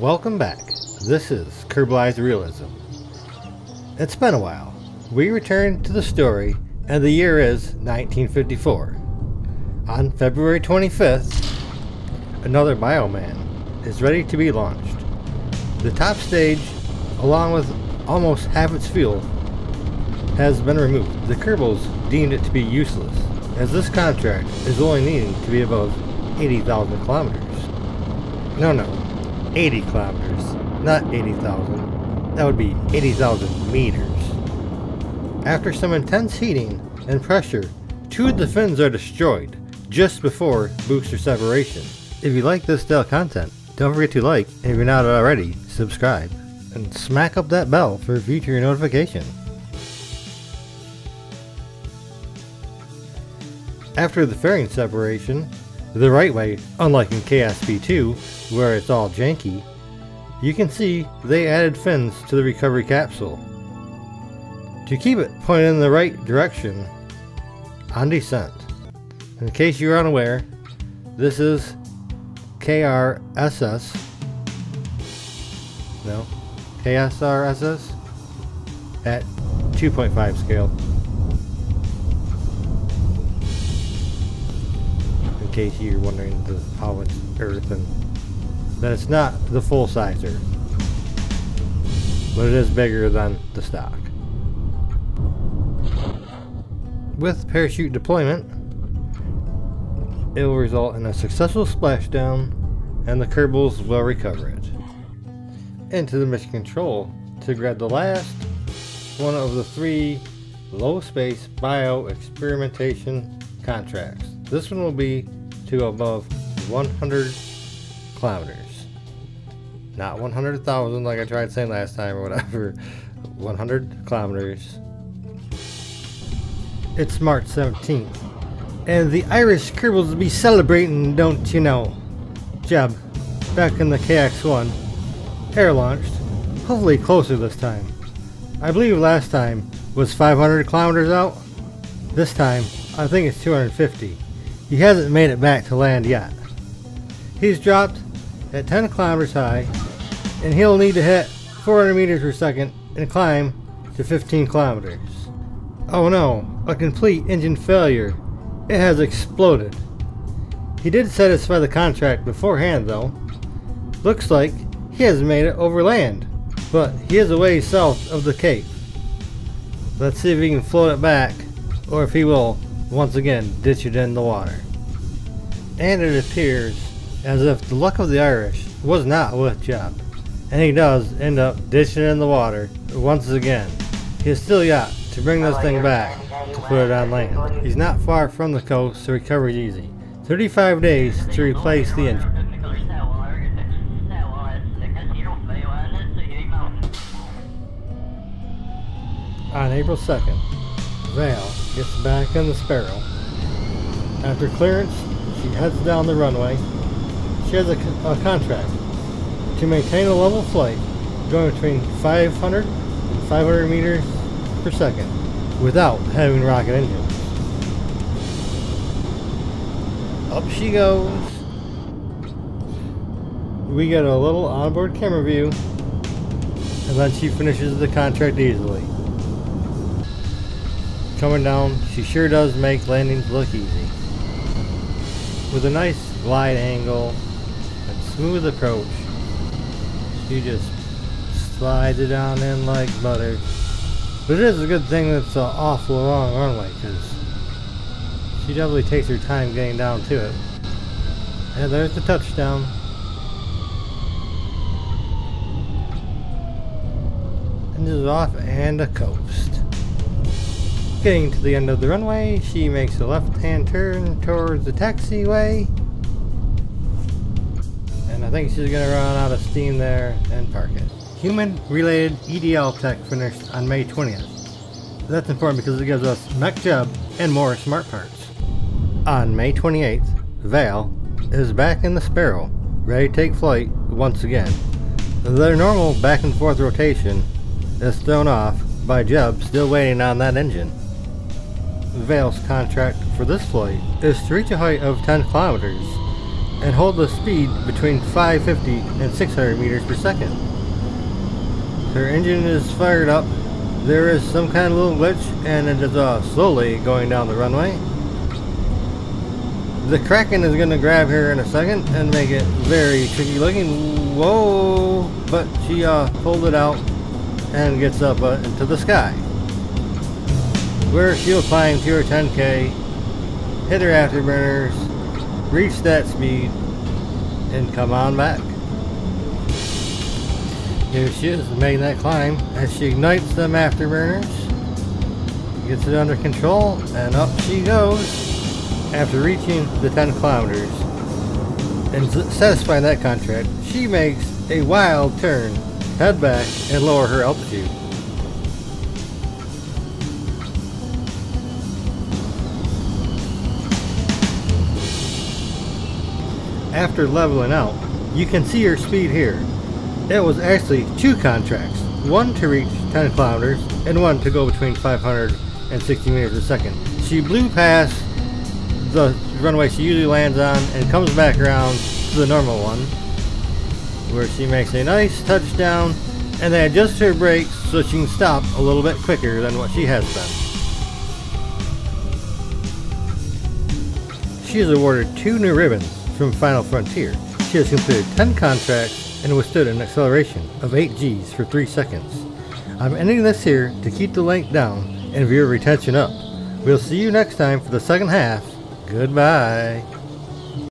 Welcome back. This is Kerbalized Realism. It's been a while. We return to the story, and the year is 1954. On February 25th, another BioMan is ready to be launched. The top stage, along with almost half its fuel, has been removed. The Kerbals deemed it to be useless, as this contract is only needing to be above 80,000 kilometers. No, 80 kilometers, not 80,000. That would be 80,000 meters. After some intense heating and pressure, two of the fins are destroyed just before booster separation. If you like this style content, don't forget to like, and if you're not already, subscribe, and smack up that bell for future notification. After the fairing separation, the right way, unlike in KSP2, where it's all janky, you can see they added fins to the recovery capsule. To keep it pointed in the right direction on descent. In case you're unaware, this is KSRSS at 2.5 scale. In case you're wondering how it's Earth and that it's not the full size Earth, but it is bigger than the stock. With parachute deployment, it will result in a successful splashdown, and the Kerbals will recover it. Into the mission control to grab the last one of the three low space bio experimentation contracts. This one will be to above 100 kilometers, not 100,000 like I tried saying last time or whatever. 100 kilometers. It's March 17th, and the Irish Kerbals will be celebrating, don't you know. Jeb, back in the KX-1, air launched, hopefully closer this time. I believe last time was 500 kilometers out. This time, I think it's 250. He hasn't made it back to land yet. He's dropped at 10 kilometers high, and he'll need to hit 400 meters per second and climb to 15 kilometers. Oh no, a complete engine failure. It has exploded. He did satisfy the contract beforehand though. Looks like he has made it over land, but he is away south of the Cape. Let's see if he can float it back, or if he will once again ditch it in the water. And it appears as if the luck of the Irish was not with Jeb, and he does end up ditching it in the water once again. He is still yacht to bring this thing back to put it on land. He's not far from the coast, so recovery's easy. 35 days to replace the engine. On April 2nd, Val gets back in the Sparrow. After clearance, she heads down the runway. She has a contract to maintain a level flight going between 500 and 500 meters per second without having rocket engines. Up she goes. We get a little onboard camera view, and then she finishes the contract easily. Coming down, she sure does make landings look easy. With a nice glide angle and smooth approach, she just slides it down in like butter. But it is a good thing that's an awful long runway, because she definitely takes her time getting down to it. And there's the touchdown. And this is off and a coast. Getting to the end of the runway, she makes a left-hand turn towards the taxiway. And I think she's going to run out of steam there and park it. Human-related EDL tech finished on May 20th. That's important because it gives us Mech Jeb and more smart parts. On May 28th, Val is back in the Sparrow, ready to take flight once again. Their normal back and forth rotation is thrown off by Jeb still waiting on that engine. Val's contract for this flight is to reach a height of 10 kilometers and hold the speed between 550 and 600 meters per second. If your engine is fired up, there is some kind of little glitch and it is slowly going down the runway. The Kraken is going to grab here in a second and make it very tricky looking. Whoa! But she pulled it out and gets up into the sky, where she'll climb to her 10K, hit her afterburners, reach that speed, and come on back. Here she is making that climb as she ignites them afterburners, gets it under control, and up she goes. After reaching the 10 kilometers and satisfying that contract, she makes a wild turn, head back, and lower her altitude. After leveling out, you can see her speed here. It was actually two contracts, one to reach 10 kilometers and one to go between 500 and 60 meters a second. She blew past the runway she usually lands on and comes back around to the normal one, where she makes a nice touchdown and then adjusts her brakes so she can stop a little bit quicker than what she has been. She is awarded 2 new ribbons from Final Frontier. She has completed 10 contracts and withstood an acceleration of 8 Gs for 3 seconds. I'm ending this here to keep the length down and viewer retention up. We'll see you next time for the second half. Goodbye.